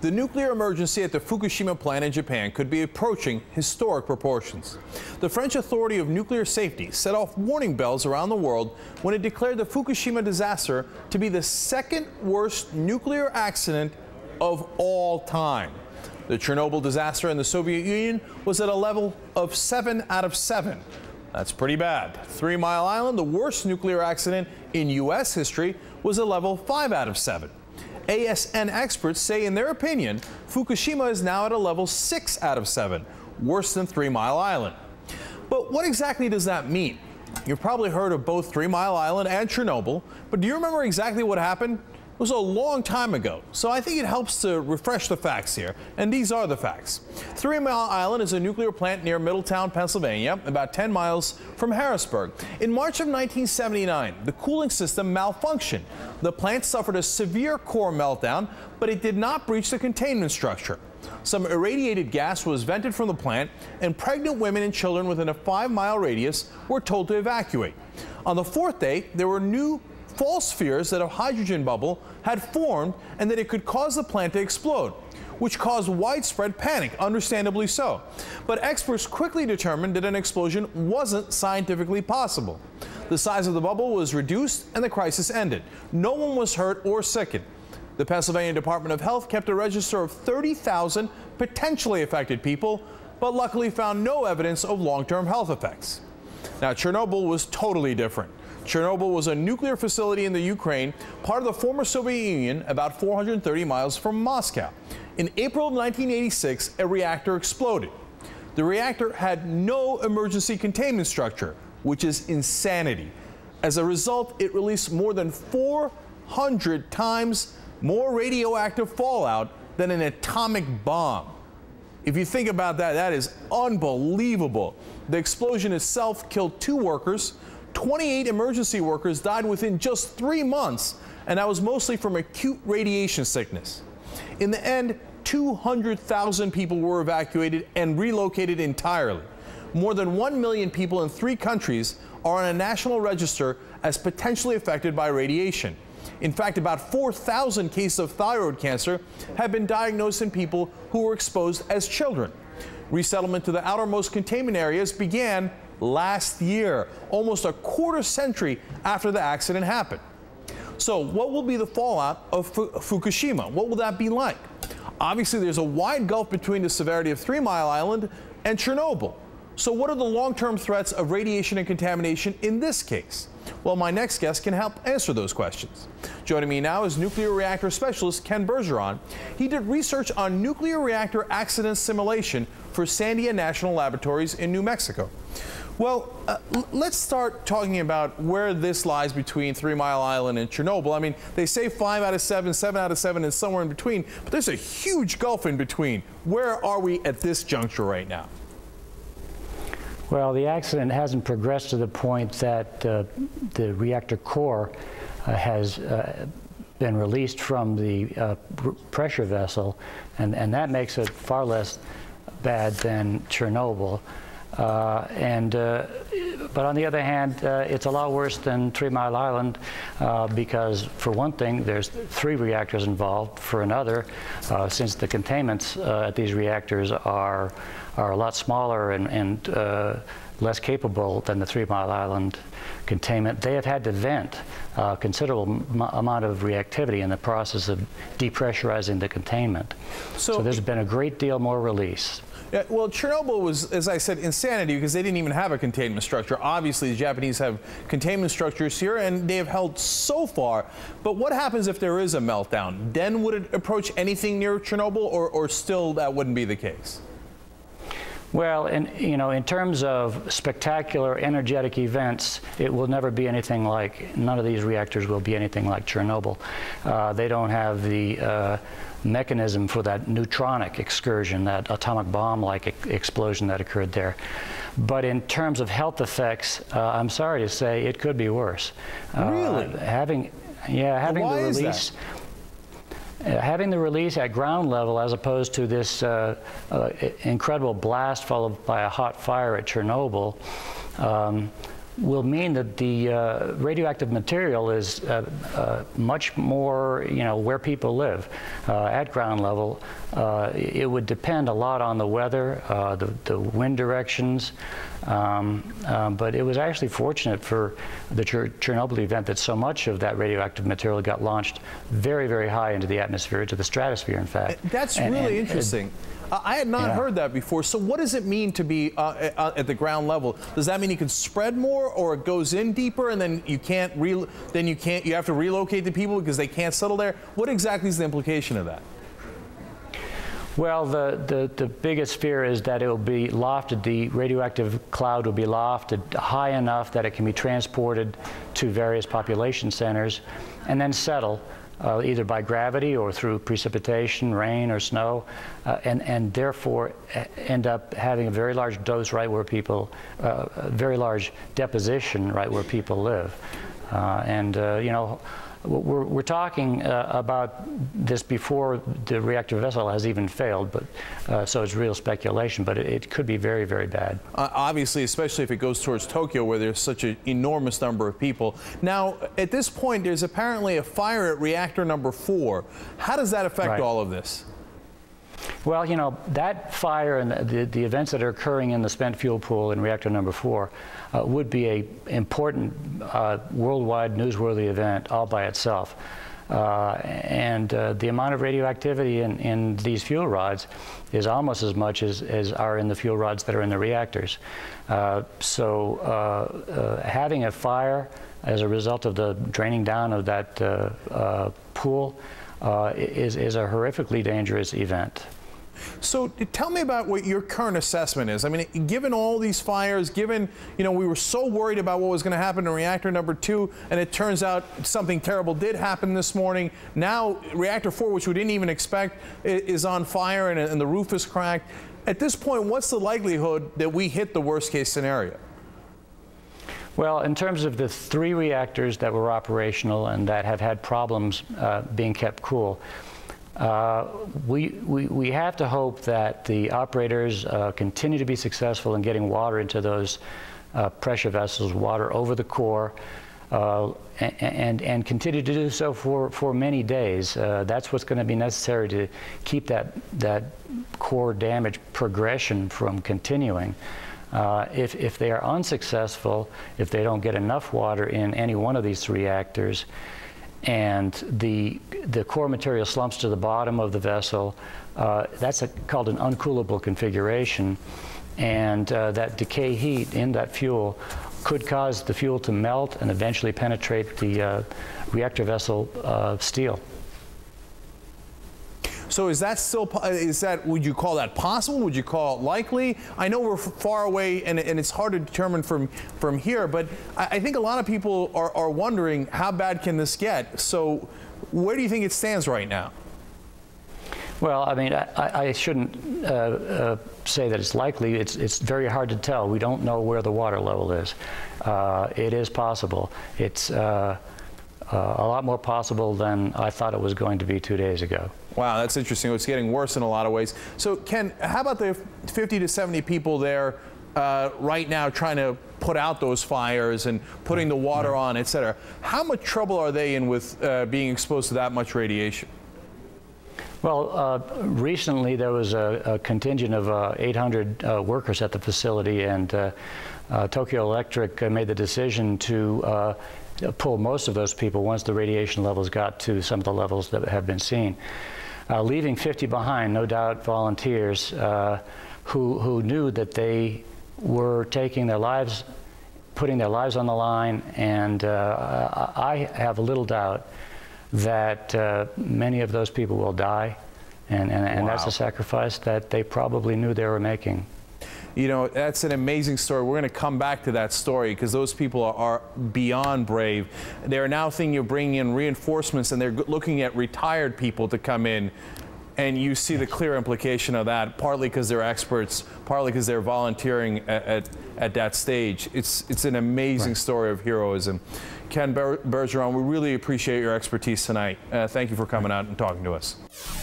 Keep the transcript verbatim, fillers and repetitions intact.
The nuclear emergency at the Fukushima plant in Japan could be approaching historic proportions. The French Authority of Nuclear Safety set off warning bells around the world when it declared the Fukushima disaster to be the second worst nuclear accident of all time. The Chernobyl disaster in the Soviet Union was at a level of seven out of seven. That's pretty bad. Three Mile Island, the worst nuclear accident in U S history, was a level five out of seven. A S N experts say, in their opinion, Fukushima is now at a level six out of seven, worse than Three Mile Island. But what exactly does that mean? You've probably heard of both Three Mile Island and Chernobyl, but do you remember exactly what happened? It was a long time ago, so I think it helps to refresh the facts here, and these are the facts. Three Mile Island is a nuclear plant near Middletown, Pennsylvania, about ten miles from Harrisburg. In March of nineteen seventy-nine, the cooling system malfunctioned. The plant suffered a severe core meltdown, but it did not breach the containment structure. Some irradiated gas was vented from the plant, and pregnant women and children within a five-mile radius were told to evacuate. On the fourth day, there were new false fears that a hydrogen bubble had formed and that it could cause the plant to explode, which caused widespread panic, understandably so. But experts quickly determined that an explosion wasn't scientifically possible. The size of the bubble was reduced and the crisis ended. No one was hurt or sickened. The Pennsylvania Department of Health kept a register of thirty thousand potentially affected people, but luckily found no evidence of long-term health effects. Now, Chernobyl was totally different. Chernobyl was a nuclear facility in the Ukraine, part of the former Soviet Union, about four hundred thirty miles from Moscow. In April of nineteen eighty-six, a reactor exploded. The reactor had no emergency containment structure, which is insanity. As a result, it released more than four hundred times more radioactive fallout than an atomic bomb. If you think about that, that is unbelievable. The explosion itself killed two workers. twenty-eight emergency workers died within just three months, and that was mostly from acute radiation sickness. In the end, two hundred thousand people were evacuated and relocated entirely. More than one million people in three countries are on a national register as potentially affected by radiation. In fact, about four thousand cases of thyroid cancer have been diagnosed in people who were exposed as children. Resettlement to the outermost containment areas began last year, almost a quarter century after the accident happened. So what will be the fallout of Fu- Fukushima? What will that be like? Obviously, there's a wide gulf between the severity of Three Mile Island and Chernobyl. So what are the long-term threats of radiation and contamination in this case? Well, my next guest can help answer those questions. Joining me now is nuclear reactor specialist Ken Bergeron. He did research on nuclear reactor accident simulation for Sandia National Laboratories in New Mexico. Well, uh, let's start talking about where this lies between Three Mile Island and Chernobyl. I mean, they say five out of seven, seven out of seven, and somewhere in between, but there's a huge gulf in between. Where are we at this juncture right now? Well, the accident hasn't progressed to the point that uh, the reactor core uh, has uh, been released from the uh, pressure vessel, and, and that makes it far less bad than Chernobyl. Uh, and, uh, but on the other hand, uh, it's a lot worse than Three Mile Island uh, because, for one thing, there's three reactors involved. For another, uh, since the containments uh, at these reactors are, are a lot smaller and, and uh, less capable than the Three Mile Island containment, they have had to vent a considerable m amount of reactivity in the process of depressurizing the containment. So, so there's been a great deal more release. Yeah, well, Chernobyl was, as I said, insanity because they didn't even have a containment structure. Obviously, the Japanese have containment structures here, and they have held so far. But what happens if there is a meltdown? Then would it approach anything near Chernobyl, or, or still that wouldn't be the case? Well, in, you know, in terms of spectacular, energetic events, it will never be anything like, none of these reactors will be anything like Chernobyl. Uh, they don't have the uh, mechanism for that neutronic excursion, that atomic bomb-like e explosion that occurred there. But in terms of health effects, uh, I'm sorry to say, it could be worse. Really? Uh, having, yeah, having well, why the release. Is that? Uh, having the release at ground level as opposed to this uh, uh, incredible blast followed by a hot fire at Chernobyl um, will mean that the uh, radioactive material is uh, uh, much more, you know, where people live, uh, at ground level. Uh, it would depend a lot on the weather, uh, the, the wind directions, um, um, but it was actually fortunate for the Cher Chernobyl event that so much of that radioactive material got launched very, very high into the atmosphere, to the stratosphere, in fact. That's and, really and, interesting. And, I had not yeah. heard that before. So what does it mean to be uh, at the ground level? Does that mean you can spread more, or it goes in deeper and then you can't re then you can't you have to relocate the people because they can't settle there? What exactly is the implication of that? Well, the, the, the biggest fear is that it will be lofted, the radioactive cloud will be lofted high enough that it can be transported to various population centers and then settle. Uh, either by gravity or through precipitation, rain or snow, uh, and, and therefore end up having a very large dose right where people, uh, a very large deposition right where people live. Uh, and, uh, you know, we're, we're talking uh, about this before the reactor vessel has even failed, but uh, so it's real speculation, but it, it could be very, very bad. Uh, obviously, especially if it goes towards Tokyo, where there's such an enormous number of people. Now, at this point, there's apparently a fire at reactor number four. How does that affect right. all of this? Well, you know, that fire and the, the, the events that are occurring in the spent fuel pool in reactor number four uh, would be a important uh, worldwide newsworthy event all by itself. Uh, and uh, the amount of radioactivity in, in these fuel rods is almost as much as, as are in the fuel rods that are in the reactors. Uh, so uh, uh, having a fire as a result of the draining down of that uh, uh, pool Uh, is, is a horrifically dangerous event. So tell me about what your current assessment is. I mean, given all these fires, given, you know, we were so worried about what was going to happen to reactor number two, and it turns out something terrible did happen this morning. Now reactor four, which we didn't even expect, is on fire and, and the roof is cracked. At this point, what's the likelihood that we hit the worst case scenario? Well, in terms of the three reactors that were operational and that have had problems uh, being kept cool, uh, we, we, we have to hope that the operators uh, continue to be successful in getting water into those uh, pressure vessels, water over the core, uh, and, and continue to do so for, for many days. Uh, that's what's going to be necessary to keep that, that core damage progression from continuing. Uh, if, if they are unsuccessful, if they don't get enough water in any one of these reactors, and the, the core material slumps to the bottom of the vessel, uh, that's a, called an uncoolable configuration, and uh, that decay heat in that fuel could cause the fuel to melt and eventually penetrate the uh, reactor vessel uh, steel. So is that still, is that, would you call that possible? Would you call it likely? I know we're far away and, and it's hard to determine from, from here, but I, I think a lot of people are, are wondering how bad can this get? So where do you think it stands right now? Well, I mean, I, I shouldn't uh, uh, say that it's likely. It's, it's very hard to tell. We don't know where the water level is. Uh, it is possible. It's uh, uh, a lot more possible than I thought it was going to be two days ago. Wow, that's interesting. It's getting worse in a lot of ways. So, Ken, how about the fifty to seventy people there uh, right now trying to put out those fires and putting the water on, et cetera? How much trouble are they in with uh, being exposed to that much radiation? Well, uh, recently there was a, a contingent of uh, eight hundred uh, workers at the facility, and uh, uh, Tokyo Electric uh, made the decision to uh, pull most of those people once the radiation levels got to some of the levels that have been seen. Uh, leaving fifty behind, no doubt volunteers uh, who, who knew that they were taking their lives, putting their lives on the line, and uh, I have little doubt that uh, many of those people will die, and, and, and wow. that's a sacrifice that they probably knew they were making. You know, that's an amazing story. We're going to come back to that story because those people are, are beyond brave. They are now thinking of bringing in reinforcements, and they're looking at retired people to come in. And you see the clear implication of that, partly because they're experts, partly because they're volunteering at, at, at that stage. It's, it's an amazing right. story of heroism. Ken Bergeron, we really appreciate your expertise tonight. Uh, thank you for coming out and talking to us.